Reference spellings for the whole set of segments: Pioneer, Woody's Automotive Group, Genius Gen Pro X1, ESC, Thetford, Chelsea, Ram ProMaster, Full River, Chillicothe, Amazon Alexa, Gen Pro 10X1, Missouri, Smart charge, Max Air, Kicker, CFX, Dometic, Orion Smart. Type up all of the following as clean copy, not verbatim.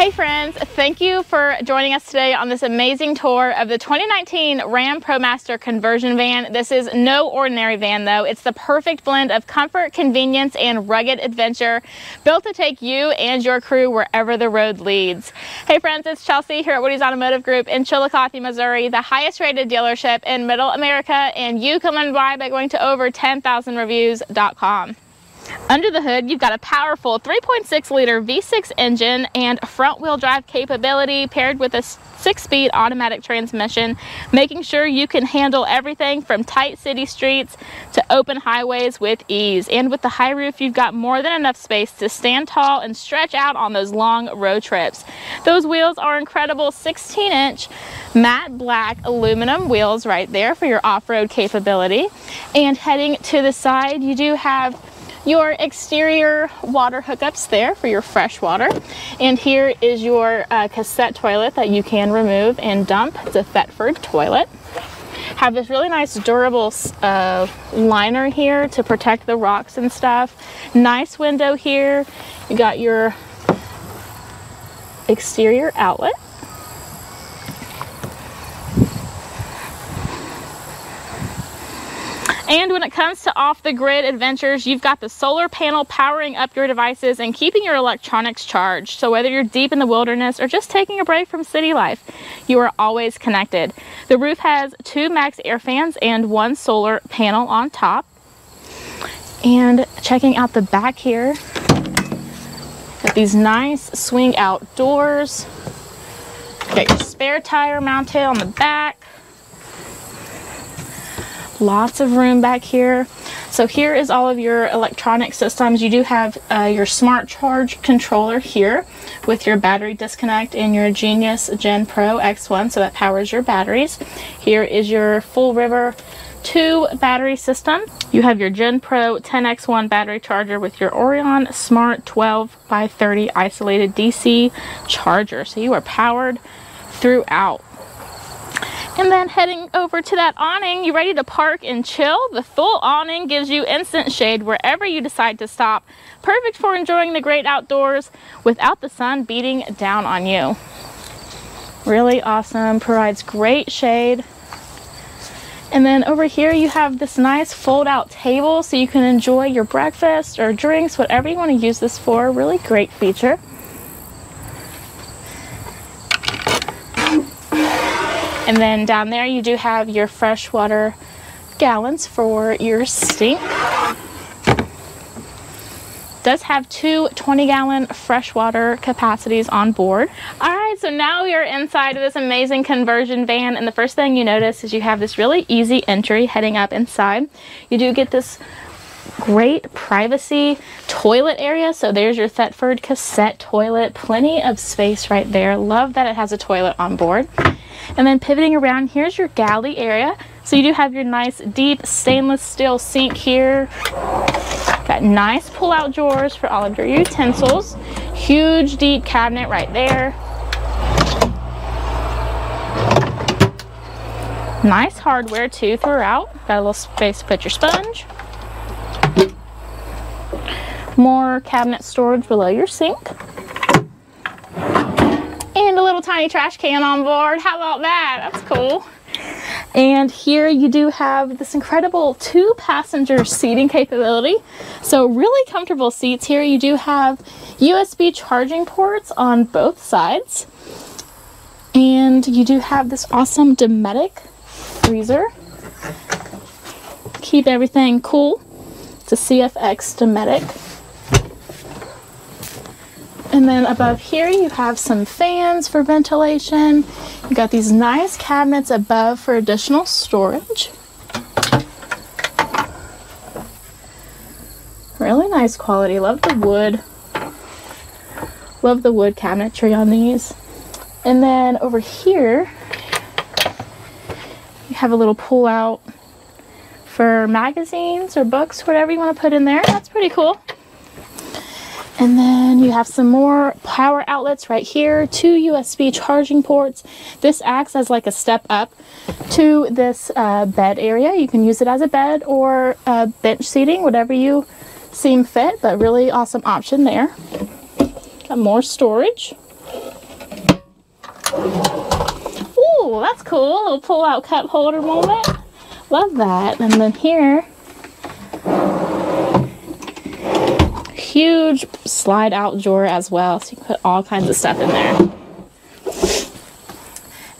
Hey friends, thank you for joining us today on this amazing tour of the 2019 Ram ProMaster conversion van. This is no ordinary van though. It's the perfect blend of comfort, convenience, and rugged adventure, built to take you and your crew wherever the road leads. Hey friends, it's Chelsea here at Woody's Automotive Group in Chillicothe, Missouri, the highest rated dealership in Middle America, and you can learn why by going to over 10,000reviews.com. Under the hood, you've got a powerful 3.6-liter V6 engine and front-wheel drive capability paired with a 6-speed automatic transmission, making sure you can handle everything from tight city streets to open highways with ease. And with the high roof, you've got more than enough space to stand tall and stretch out on those long road trips. Those wheels are incredible 16-inch matte black aluminum wheels right there for your off-road capability. And heading to the side, you do have your exterior water hookups there for your fresh water. And here is your cassette toilet that you can remove and dump. It's a Thetford toilet. Have this really nice durable liner here to protect the rocks and stuff. Nice window here. You got your exterior outlet. And when it comes to off-the-grid adventures, you've got the solar panel powering up your devices and keeping your electronics charged. So whether you're deep in the wilderness or just taking a break from city life, you are always connected. The roof has 2 Max Air fans and 1 solar panel on top. And checking out the back here, got these nice swing out doors. Got your spare tire mounted on the back. Lots of room back here. So here is all of your electronic systems. You do have your smart charge controller here with your battery disconnect and your Genius Gen Pro X1, so that powers your batteries. Here is your Full River 2 battery system. You have your Gen Pro 10X1 battery charger with your Orion Smart 12x30 isolated DC charger. So you are powered throughout. And then heading over to that awning, you ready to park and chill? The full awning gives you instant shade wherever you decide to stop. Perfect for enjoying the great outdoors without the sun beating down on you. Really awesome, provides great shade. And then over here you have this nice fold out table so you can enjoy your breakfast or drinks, whatever you want to use this for. Really great feature. And then down there you do have your freshwater gallons for your sink. Does have 2 20-gallon freshwater capacities on board. All right, so now we are inside of this amazing conversion van, and the first thing you notice is you have this really easy entry heading up inside. You do get this great privacy toilet area. So there's your Thetford cassette toilet. Plenty of space right there. Love that it has a toilet on board. And then pivoting around, here's your galley area. So you do have your nice deep stainless steel sink here. Got nice pull-out drawers for all of your utensils. Huge deep cabinet right there. Nice hardware too throughout. Got a little space to put your sponge. More cabinet storage below your sink. A little tiny trash can on board. How about that? That's cool. And here you do have this incredible 2-passenger seating capability. So really comfortable seats here. You do have USB charging ports on both sides. And you do have this awesome Dometic freezer. Keep everything cool. It's a CFX Dometic. And then above here you have some fans for ventilation. You got these nice cabinets above for additional storage. Really nice quality. Love the wood. Love the wood cabinetry on these. And then over here you have a little pull out for magazines or books, whatever you want to put in there. That's pretty cool. And then you have some more power outlets right here, 2 USB charging ports. This acts as like a step up to this bed area. You can use it as a bed or bench seating, whatever you seem fit, but really awesome option there. Got more storage. Ooh, that's cool. A little pull-out cup holder moment. Love that. And then here, huge slide-out drawer as well, so you can put all kinds of stuff in there.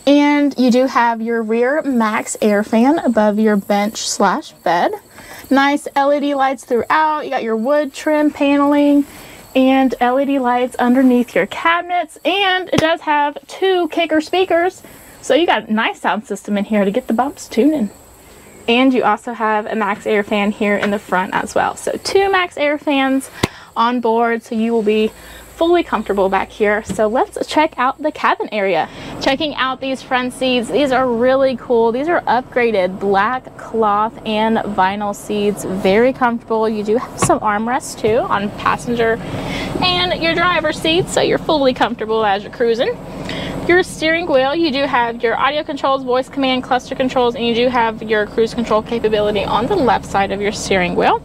And you do have your rear Max Air fan above your bench/bed. Nice LED lights throughout. You got your wood trim paneling and LED lights underneath your cabinets. And it does have 2 Kicker speakers, so you got a nice sound system in here to get the bumps tuning. And you also have a Max Air fan here in the front as well. So 2 Max Air fans on board, so you will be fully comfortable back here. So let's check out the cabin area. Checking out these front seats, these are really cool. These are upgraded black cloth and vinyl seats, very comfortable. You do have some armrests too on passenger and your driver seats, so you're fully comfortable as you're cruising. Your steering wheel, you do have your audio controls, voice command, cluster controls, and you do have your cruise control capability on the left side of your steering wheel.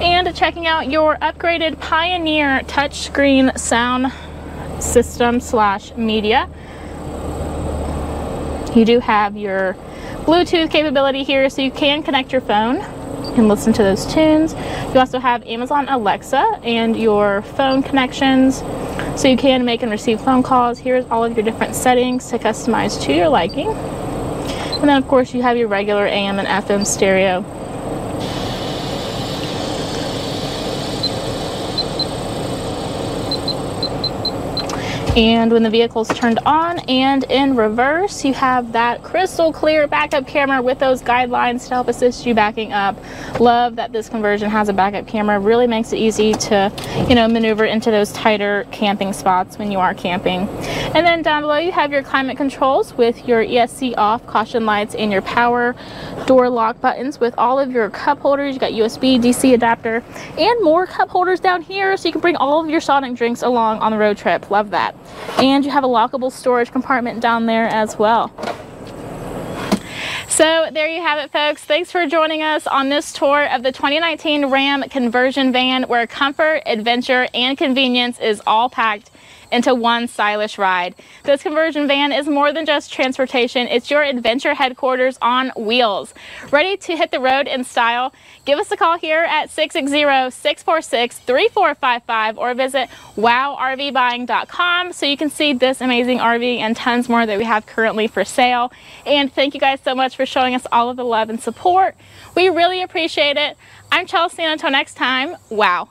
And checking out your upgraded Pioneer touchscreen sound system / media. You do have your Bluetooth capability here, so you can connect your phone and listen to those tunes. You also have Amazon Alexa and your phone connections, so you can make and receive phone calls. Here's all of your different settings to customize to your liking. And then of course you have your regular AM and FM stereo. And when the vehicle's turned on and in reverse, you have that crystal clear backup camera with those guidelines to help assist you backing up. Love that this conversion has a backup camera. Really makes it easy to, you know, maneuver into those tighter camping spots when you are camping. And then down below you have your climate controls with your ESC off, caution lights, and your power door lock buttons with all of your cup holders. You got USB, DC adapter, and more cup holders down here, so you can bring all of your sonic drinks along on the road trip. Love that. And you have a lockable storage compartment down there as well. So there you have it, folks. Thanks for joining us on this tour of the 2019 Ram conversion van, where comfort, adventure, and convenience is all packed into one stylish ride. This conversion van is more than just transportation. It's your adventure headquarters on wheels. Ready to hit the road in style? Give us a call here at 660-646-3455 or visit wowrvbuying.com so you can see this amazing RV and tons more that we have currently for sale. And thank you guys so much for showing us all of the love and support. We really appreciate it. I'm Chelsea, and until next time, wow.